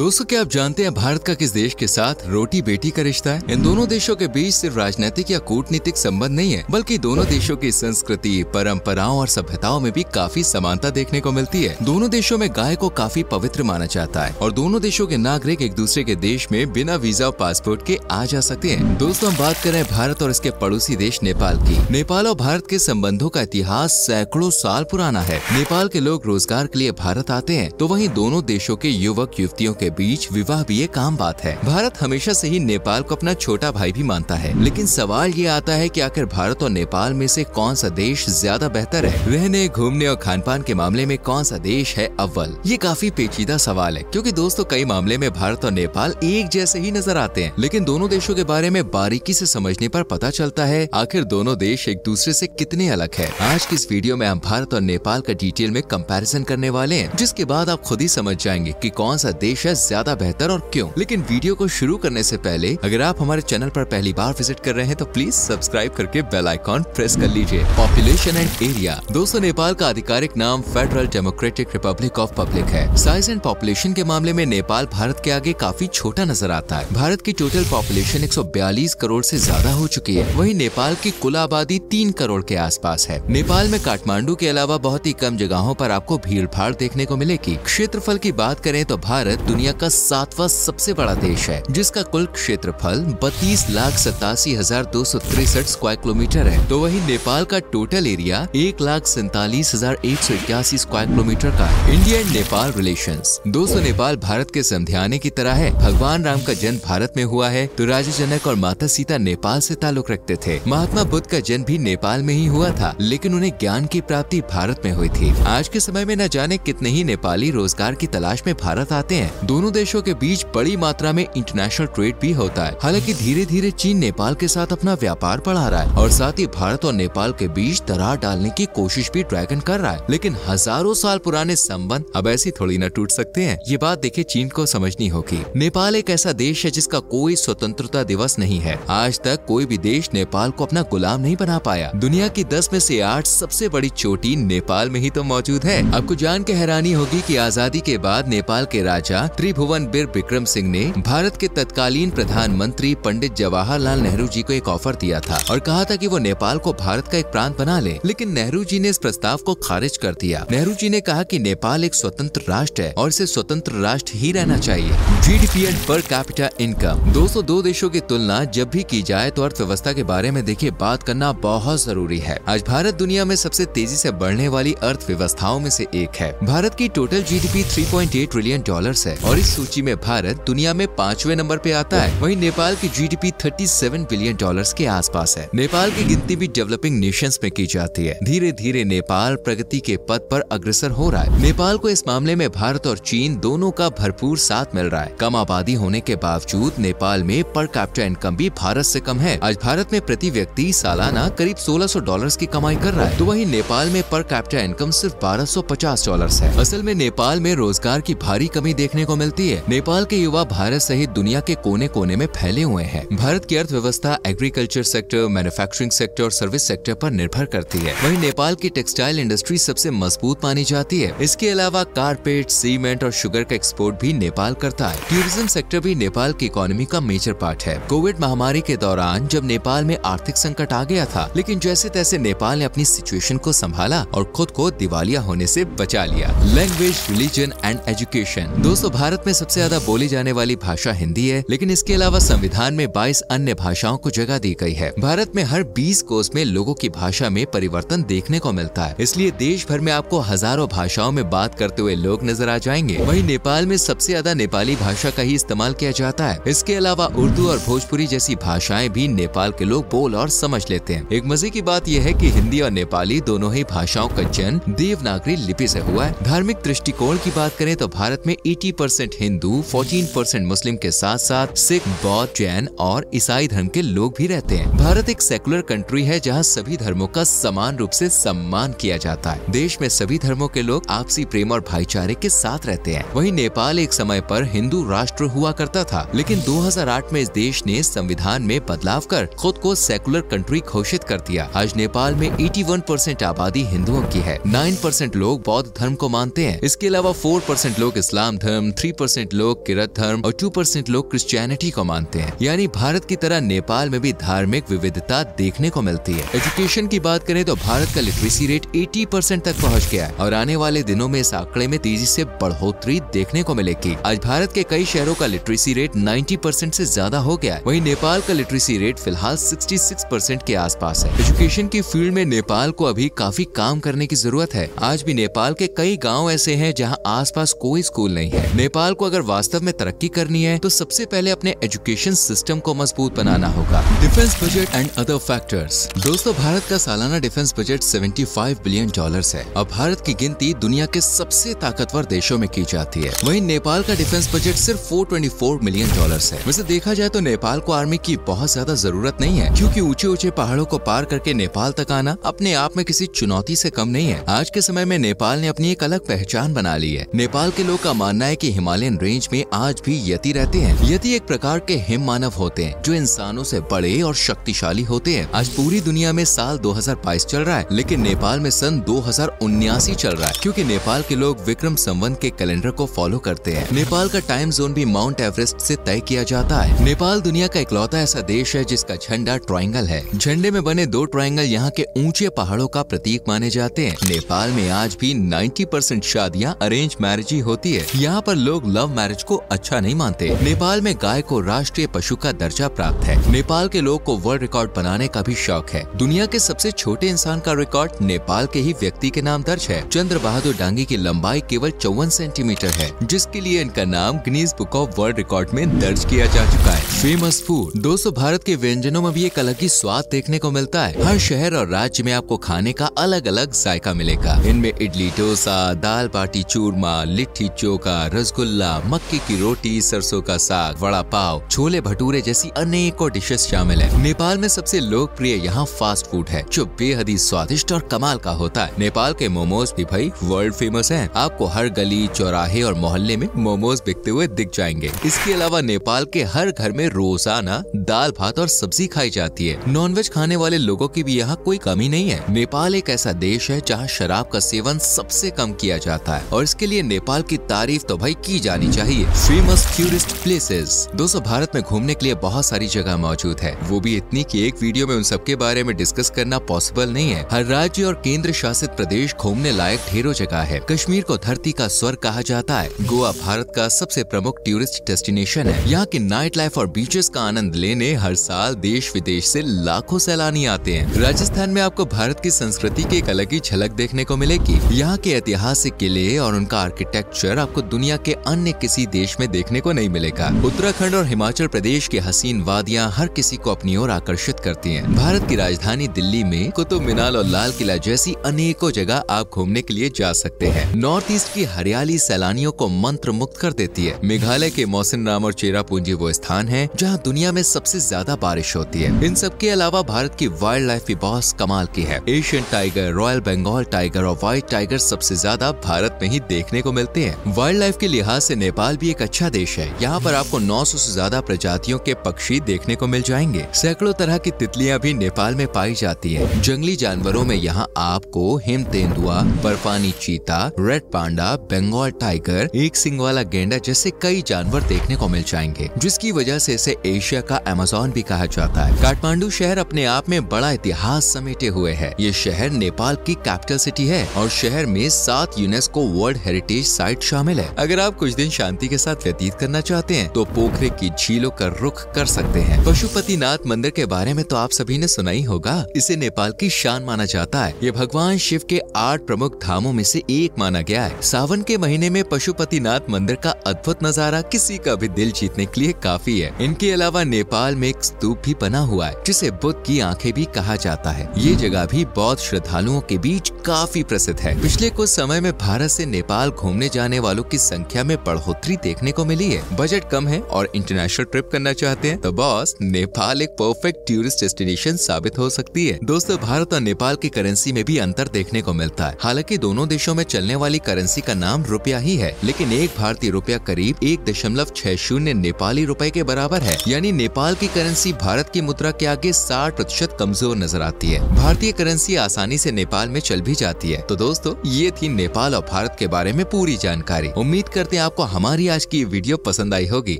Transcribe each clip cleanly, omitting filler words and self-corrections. दोस्तों क्या आप जानते हैं भारत का किस देश के साथ रोटी बेटी का रिश्ता है? इन दोनों देशों के बीच सिर्फ राजनीतिक या कूटनीतिक संबंध नहीं है, बल्कि दोनों देशों की संस्कृति, परंपराओं और सभ्यताओं में भी काफी समानता देखने को मिलती है। दोनों देशों में गाय को काफी पवित्र माना जाता है और दोनों देशों के नागरिक एक दूसरे के देश में बिना वीजा और पासपोर्ट के आ जा सकते हैं। दोस्तों हम बात करें भारत और इसके पड़ोसी देश नेपाल की। नेपाल और भारत के संबंधों का इतिहास सैकड़ों साल पुराना है। नेपाल के लोग रोजगार के लिए भारत आते हैं, तो वहीं दोनों देशों के युवक युवतियों के बीच विवाह भी एक आम बात है। भारत हमेशा से ही नेपाल को अपना छोटा भाई भी मानता है, लेकिन सवाल ये आता है कि आखिर भारत और नेपाल में से कौन सा देश ज्यादा बेहतर है? रहने, घूमने और खान पान के मामले में कौन सा देश है अव्वल? ये काफी पेचीदा सवाल है, क्योंकि दोस्तों कई मामले में भारत और नेपाल एक जैसे ही नजर आते हैं, लेकिन दोनों देशों के बारे में बारीकी से समझने पर पता चलता है आखिर दोनों देश एक दूसरे से कितने अलग है। आज की इस वीडियो में हम भारत और नेपाल का डिटेल में कंपैरिजन करने वाले हैं, जिसके बाद आप खुद ही समझ जाएंगे कि कौन सा देश है ज्यादा बेहतर और क्यों। लेकिन वीडियो को शुरू करने से पहले अगर आप हमारे चैनल पर पहली बार विजिट कर रहे हैं तो प्लीज सब्सक्राइब करके बेल आइकॉन प्रेस कर लीजिए। Population and area. दोस्तों नेपाल का आधिकारिक नाम federal democratic republic of public है। साइज एंड पॉपुलेशन के मामले में नेपाल भारत के आगे काफी छोटा नजर आता है। भारत की टोटल पॉपुलेशन 142 करोड़ से ज्यादा हो चुकी है, वहीं नेपाल की कुल आबादी 3 करोड़ के आसपास है। नेपाल में काठमांडू के अलावा बहुत ही कम जगहों पर आपको भीड़ भाड़ देखने को मिलेगी। क्षेत्रफल की बात करें तो भारत दुनिया का 7वां सबसे बड़ा देश है, जिसका कुल क्षेत्रफल 32,87,263 स्क्वायर किलोमीटर है, तो वही नेपाल का टोटल एरिया 1,47,181 स्क्वायर किलोमीटर का। India and Nepal relations. दोस्तों नेपाल भारत के समध्याने की तरह है। भगवान राम का जन्म भारत में हुआ है, तो राजा जनक और माता सीता नेपाल से ताल्लुक रखते थे। महात्मा बुद्ध का जन्म भी नेपाल में ही हुआ था, लेकिन उन्हें ज्ञान की प्राप्ति भारत में हुई थी। आज के समय में न जाने कितने ही नेपाली रोजगार की तलाश में भारत आते हैं। दोनों देशों के बीच बड़ी मात्रा में इंटरनेशनल ट्रेड भी होता है। हालांकि धीरे धीरे चीन नेपाल के साथ अपना व्यापार बढ़ा रहा है और साथ ही भारत और नेपाल के बीच दरार डालने की कोशिश भी ड्रैगन कर रहा है, लेकिन हजारों साल पुराने संबंध अब ऐसी थोड़ी न टूट सकते हैं। ये बात देखिए चीन को समझनी होगी। नेपाल एक ऐसा देश है जिसका कोई स्वतंत्रता दिवस नहीं है। आज तक कोई भी देश नेपाल को अपना गुलाम नहीं बना पाया। दुनिया की 10 में से 8 सबसे बड़ी चोटी नेपाल में ही तो मौजूद है। आपको जान के हैरानी होगी कि आजादी के बाद नेपाल के राजा त्रिभुवन बीर विक्रम सिंह ने भारत के तत्कालीन प्रधानमंत्री पंडित जवाहरलाल नेहरू जी को एक ऑफर दिया था और कहा था कि वो नेपाल को भारत का एक प्रांत बना ले, लेकिन नेहरू जी ने इस प्रस्ताव को खारिज कर दिया। नेहरू जी ने कहा कि नेपाल एक स्वतंत्र राष्ट्र है और इसे स्वतंत्र राष्ट्र ही रहना चाहिए। GDP and per capita income. दोस्तों दो देशों की तुलना जब भी की जाए तो अर्थव्यवस्था के बारे में देखिए बात करना बहुत जरूरी है। आज भारत दुनिया में सबसे तेजी से बढ़ने वाली अर्थव्यवस्थाओं में से एक है। भारत की टोटल GDP 3.8 ट्रिलियन डॉलर्स है और इस सूची में भारत दुनिया में 5वें नंबर पे आता है। वहीं नेपाल की GDP 37 बिलियन डॉलर्स के आसपास है। नेपाल की गिनती भी डेवलपिंग नेशंस में की जाती है। धीरे धीरे नेपाल प्रगति के पथ पर अग्रसर हो रहा है। नेपाल को इस मामले में भारत और चीन दोनों का भरपूर साथ मिल रहा है। कम आबादी होने के बावजूद नेपाल में पर कैपिटा इनकम भी भारत से कम है। आज भारत में प्रति व्यक्ति सालाना करीब $1,600 की कमाई कर रहा है, तो वहीं नेपाल में पर कैपिटा इनकम सिर्फ $1,250 है। असल में नेपाल में रोजगार की भारी कमी देखने को मिलती है। नेपाल के युवा भारत सहित दुनिया के कोने कोने में फैले हुए हैं। भारत की अर्थव्यवस्था एग्रीकल्चर सेक्टर, मैन्युफैक्चरिंग सेक्टर और सर्विस सेक्टर पर निर्भर करती है। वहीं नेपाल की टेक्सटाइल इंडस्ट्री सबसे मजबूत मानी जाती है। इसके अलावा कारपेट, सीमेंट और शुगर का एक्सपोर्ट भी नेपाल करता है। टूरिज्म सेक्टर भी नेपाल की इकोनॉमी का मेजर पार्ट है। कोविड महामारी के दौरान जब नेपाल में आर्थिक संकट आ गया था, लेकिन जैसे तैसे नेपाल ने अपनी सिचुएशन को संभाला और खुद को दिवालिया होने से बचा लिया। Language, religion and education. दोस्तों भारत में सबसे ज्यादा बोली जाने वाली भाषा हिंदी है, लेकिन इसके अलावा संविधान में 22 अन्य भाषाओं को जगह दी गई है। भारत में हर 20 कोर्स में लोगों की भाषा में परिवर्तन देखने को मिलता है, इसलिए देश भर में आपको हजारों भाषाओं में बात करते हुए लोग नजर आ जाएंगे। वहीं नेपाल में सबसे ज्यादा नेपाली भाषा का ही इस्तेमाल किया जाता है। इसके अलावा उर्दू और भोजपुरी जैसी भाषाएं भी नेपाल के लोग बोल और समझ लेते हैं। एक मजे की बात यह है कि हिंदी और नेपाली दोनों ही भाषाओं का जन्म देवनागरी लिपि से हुआ है। धार्मिक दृष्टिकोण की बात करें तो भारत में 80% हिंदू, 14% मुस्लिम के साथ साथ सिख, बौद्ध, जैन और ईसाई धर्म के लोग भी रहते हैं। भारत एक सेकुलर कंट्री है जहां सभी धर्मों का समान रूप से सम्मान किया जाता है। देश में सभी धर्मों के लोग आपसी प्रेम और भाईचारे के साथ रहते हैं। वहीं नेपाल एक समय पर हिंदू राष्ट्र हुआ करता था, लेकिन 2008 में इस देश ने संविधान में बदलाव कर खुद को सेकुलर कंट्री घोषित कर दिया। आज नेपाल में 81% आबादी हिंदुओं की है, 9% लोग बौद्ध धर्म को मानते हैं। इसके अलावा 4% लोग इस्लाम धर्म, 3 40% लोग किरात धर्म और 2% लोग क्रिश्चियनिटी को मानते हैं। यानी भारत की तरह नेपाल में भी धार्मिक विविधता देखने को मिलती है। एजुकेशन की बात करें तो भारत का लिटरेसी रेट 80% तक पहुँच गया है और आने वाले दिनों में इस आंकड़े में तेजी से बढ़ोतरी देखने को मिलेगी। आज भारत के कई शहरों का लिटरेसी रेट 90% से ज्यादा हो गया है। वहीं नेपाल का लिटरेसी रेट फिलहाल 66% के आसपास है। एजुकेशन की फील्ड में नेपाल को अभी काफी काम करने की जरूरत है। आज भी नेपाल के कई गांव ऐसे हैं जहां आसपास कोई स्कूल नहीं है। नेपाल को अगर वास्तव में तरक्की करनी है तो सबसे पहले अपने एजुकेशन सिस्टम को मजबूत बनाना होगा। Defence budget and other factors. दोस्तों, भारत का सालाना डिफेंस बजट $75 बिलियन है और भारत की गिनती दुनिया के सबसे ताकतवर देशों में की जाती है। वहीं नेपाल का डिफेंस बजट सिर्फ $424 मिलियन है। वैसे देखा जाए तो नेपाल को आर्मी की बहुत ज्यादा जरूरत नहीं है, क्योंकि ऊंचे ऊंचे पहाड़ों को पार करके नेपाल तक आना अपने आप में किसी चुनौती से कम नहीं है। आज के समय में नेपाल ने अपनी एक अलग पहचान बना ली है। नेपाल के लोग का मानना है कि हिमालयन रेंज में आज भी यति रहते हैं। यति एक प्रकार के हिम मानव होते हैं जो इंसानों से बड़े और शक्तिशाली होते हैं। आज पूरी दुनिया में साल 2022 चल रहा है, लेकिन नेपाल में सन 2079 चल रहा है, क्योंकि नेपाल के लोग विक्रम संवत के कैलेंडर को फॉलो करते हैं। नेपाल का टाइम जोन भी माउंट एवरेस्ट से तय किया जाता है। नेपाल दुनिया का इकलौता ऐसा देश है जिसका झंडा ट्रायंगल है। झंडे में बने दो ट्रायंगल यहाँ के ऊंचे पहाड़ों का प्रतीक माने जाते हैं। नेपाल में आज भी 90% शादियाँ अरेंज मैरिज ही होती है। यहाँ पर लोग लव मैरिज को अच्छा नहीं मानते। नेपाल में गाय को राष्ट्रीय पशु का दर्जा प्राप्त है। नेपाल के लोग को वर्ल्ड रिकॉर्ड बनाने का भी शौक है। दुनिया के सबसे छोटे इंसान का रिकॉर्ड नेपाल के ही व्यक्ति के नाम दर्ज है। चंद्र बहादुर डांगी की लंबाई केवल 54 सेंटीमीटर है, जिसके लिए इनका नाम Guinness book of world record में दर्ज किया जा चुका है। Famous food. दोस्तों, भारत के व्यंजनों में भी एक अलग ही स्वाद देखने को मिलता है। हर शहर और राज्य में आपको खाने का अलग अलग जायका मिलेगा। इनमें इडली डोसा, दाल बाटी चूरमा, लिट्टी चोखा, रसगुल्ला, मक्की की रोटी, सरसों का साग, वड़ा पाव, छोले भटूरे जैसी अनेकों डिशेस शामिल है। नेपाल में सबसे लोकप्रिय यहाँ फास्ट फूड है, जो बेहद ही स्वादिष्ट और कमाल का होता है। नेपाल के मोमोज भी भाई वर्ल्ड फेमस है। आपको हर गली चौराहे और मोहल्ले में मोमोज बिकते हुए दिख जाएंगे। इसके अलावा नेपाल के हर घर में रोजाना दाल भात और सब्जी खाई जाती है। नॉनवेज खाने वाले लोगों की भी यहाँ कोई कमी नहीं है। नेपाल एक ऐसा देश है जहाँ शराब का सेवन सबसे कम किया जाता है और इसके लिए नेपाल की तारीफ तो भाई की जानी चाहिए। Famous tourist places. दोस्तों, भारत में घूमने के लिए बहुत सारी जगह मौजूद है, वो भी इतनी कि एक वीडियो में उन सबके बारे में डिस्कस करना पॉसिबल नहीं है। हर राज्य और केंद्र शासित प्रदेश घूमने लायक ढेरों जगह है। कश्मीर को धरती का स्वर्ग कहा जाता है। गोवा भारत का सबसे प्रमुख टूरिस्ट डेस्टिनेशन है। यहाँ की नाइट लाइफ और बीचेस का आनंद लेने हर साल देश विदेश से लाखों सैलानी आते हैं। राजस्थान में आपको भारत की संस्कृति की एक अलग ही झलक देखने को मिलेगी। यहाँ के ऐतिहासिक किले और उनका आर्किटेक्चर आपको दुनिया के अन्य किसी देश में देखने को नहीं मिलेगा। उत्तराखंड और हिमाचल प्रदेश की हसीन वादियाँ हर किसी को अपनी ओर आकर्षित करती है। भारत की राजधानी दिल्ली में कुतुब मीनार और लाल किला जैसी अनेकों जगह आप घूमने के लिए जा सकते हैं। नॉर्थ ईस्ट की हरियाली सैलानियों को मंत्र मुक्त कर देती है। मेघालय के मौसिनराम और चेरापूंजी वो स्थान है जहां दुनिया में सबसे ज्यादा बारिश होती है। इन सब के अलावा भारत की वाइल्ड लाइफ भी बहुत कमाल की है। Asian tiger, royal Bengal tiger और व्हाइट टाइगर सबसे ज्यादा भारत में ही देखने को मिलते हैं। वाइल्ड लाइफ के लिहाज से नेपाल भी एक अच्छा देश है। यहाँ पर आपको 900 से ज्यादा प्रजातियों के पक्षी देखने को मिल जाएंगे। सैकड़ों तरह की तितलियाँ भी नेपाल में पाई जाती है। जंगली जानवरों में यहाँ आपको हिम तेंदुआ, बर्फानी चीता, रेड पांडा, बंगाल टाइगर, एक सिंग वाला गेंडा जैसे कई जानवर देखने को मिल जाएंगे, जिसकी वजह से इसे एशिया का अमेज़न भी कहा जाता है। काठमांडू शहर अपने आप में बड़ा इतिहास समेटे हुए है। ये शहर नेपाल की कैपिटल सिटी है और शहर में 7 यूनेस्को वर्ल्ड हेरिटेज साइट शामिल है। अगर आप कुछ दिन शांति के साथ व्यतीत करना चाहते हैं तो पोखरे की झीलों का रुख कर सकते हैं। पशुपतिनाथ मंदिर के बारे में तो आप सभी ने सुना ही होगा। इसे नेपाल की शान माना जाता है। ये भगवान शिव के 8 प्रमुख धामों में से एक माना गया है। सावन के महीने में पशुपतिनाथ मंदिर का अद्भुत नजारा किसी का भी दिल जीतने के लिए काफी है। इनके अलावा नेपाल में एक स्तूप भी बना हुआ है जिसे बुद्ध की आंखें भी कहा जाता है। ये जगह भी बौद्ध श्रद्धालुओं के बीच काफी प्रसिद्ध है। पिछले कुछ समय में भारत से नेपाल घूमने जाने वालों की संख्या में बढ़ोतरी देखने को मिली है। बजट कम है और इंटरनेशनल ट्रिप करना चाहते हैं तो बॉस नेपाल एक परफेक्ट टूरिस्ट डेस्टिनेशन साबित हो सकती है। दोस्तों, भारत और नेपाल की करेंसी में भी अंतर देखने को मिलता है। हालांकि दोनों देशों में चलने वाली करेंसी का नाम रुपया ही है, लेकिन एक भारतीय रुपया करीब 1.60 नेपाली रुपए के बराबर है। यानी नेपाल की करेंसी भारत की मुद्रा के आगे 60% कमजोर नजर आती है। भारतीय करेंसी आसानी से नेपाल में चल भी भी जाती है। तो दोस्तों ये थी नेपाल और भारत के बारे में पूरी जानकारी। उम्मीद करते हैं आपको हमारी आज की वीडियो पसंद आई होगी।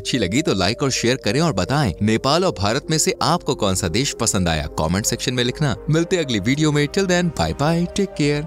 अच्छी लगी तो लाइक और शेयर करें और बताएं नेपाल और भारत में से आपको कौन सा देश पसंद आया, कमेंट सेक्शन में लिखना। मिलते हैं अगली वीडियो में, till then bye bye, take care.